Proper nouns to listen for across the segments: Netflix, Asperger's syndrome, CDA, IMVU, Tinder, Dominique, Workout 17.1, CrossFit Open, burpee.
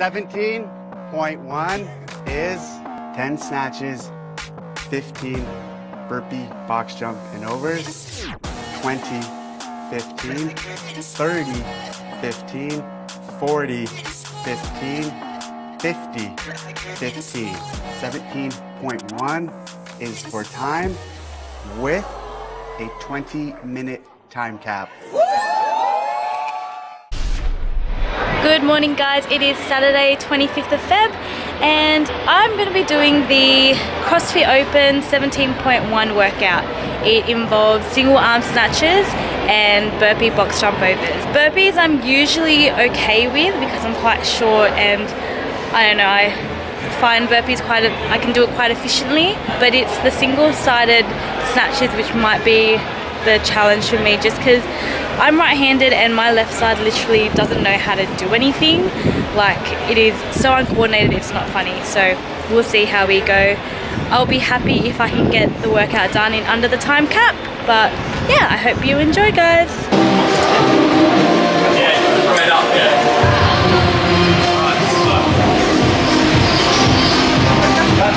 17.1 is 10 snatches, 15 burpee box jump and overs, 20, 15, 30, 15, 40, 15, 50, 15. 17.1 is for time with a 20-minute time cap. Good morning guys, it is Saturday 25th of Feb and I'm going to be doing the CrossFit Open 17.1 workout. It involves single arm snatches and burpee box jump overs. Burpees I'm usually okay with because I'm quite short and I don't know, I find burpees I can do it quite efficiently, but it's the single-sided snatches which might be the challenge for me just because I'm right-handed and my left side literally doesn't know how to do anything. Like, it is so uncoordinated, it's not funny. So we'll see how we go. I'll be happy if I can get the workout done in under the time cap, but yeah, I hope you enjoy, guys. Yeah, right up, yeah. All right, dead. Good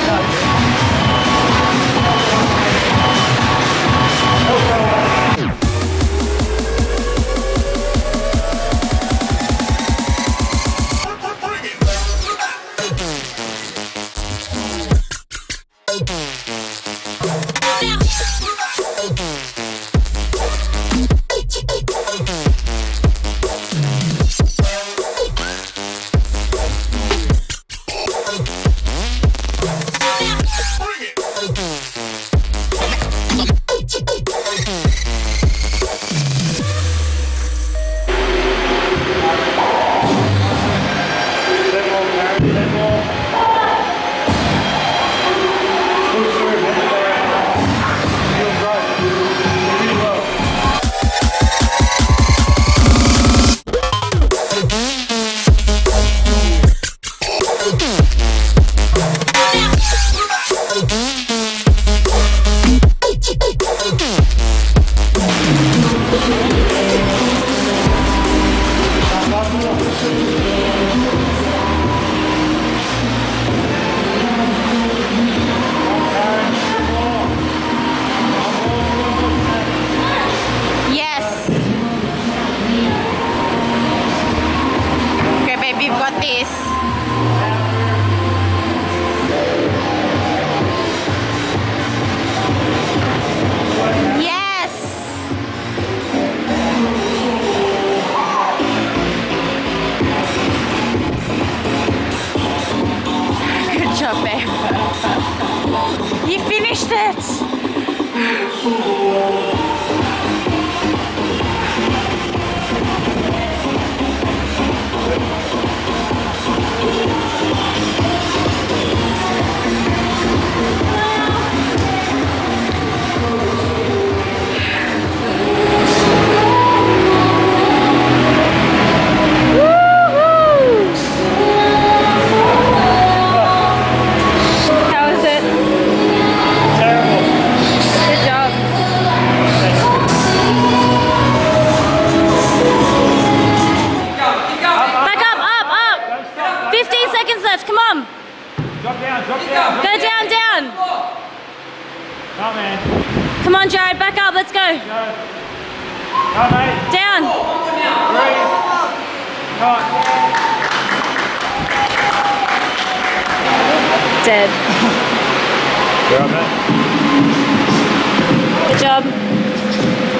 job.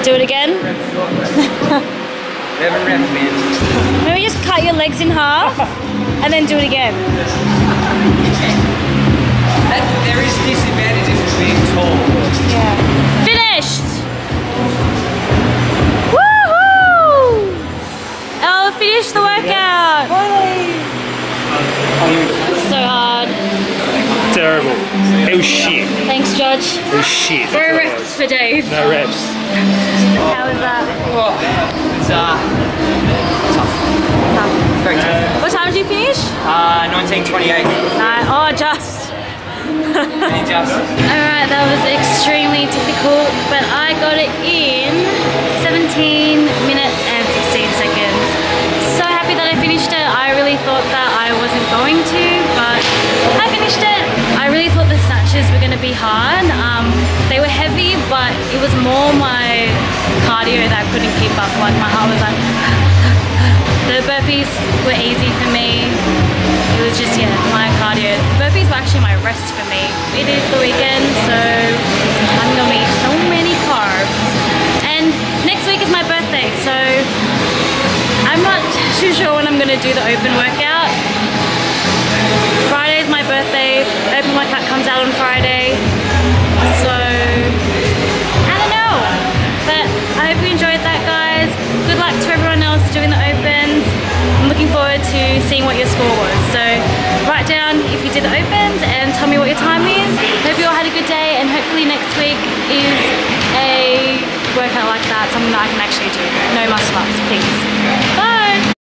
Do it again. Maybe just cut your legs in half and then do it again. There is disadvantages of being tall. Yeah. Finished. Woohoo! I'll finish the workout. So hard. Terrible. Oh shit. Thanks, George. Oh shit. No reps for Dave. No reps. How was that? It's tough. Tough. Very tough. What time did you finish? 19:28. Oh, just. Just. Alright, that was extremely difficult, but I got it in 17 minutes and 16 seconds. So happy that I finished it. I really thought that I wasn't to be hard. They were heavy, but it was more my cardio that I couldn't keep up. Like my heart was like the burpees were easy for me. It was just, yeah, my cardio. Burpees were actually my rest for me. It is the weekend, so I'm gonna eat so many carbs. And next week is my birthday, so I'm not too sure when I'm gonna do the open workout. Friday is my birthday. The open workout comes out on Friday, so I don't know. But I hope you enjoyed that, guys. Good luck to everyone else doing the opens. I'm looking forward to seeing what your score was. So write down if you did the opens and tell me what your time is. Hope you all had a good day, and hopefully next week is a workout like that, something that I can actually do. No muscle ups, please.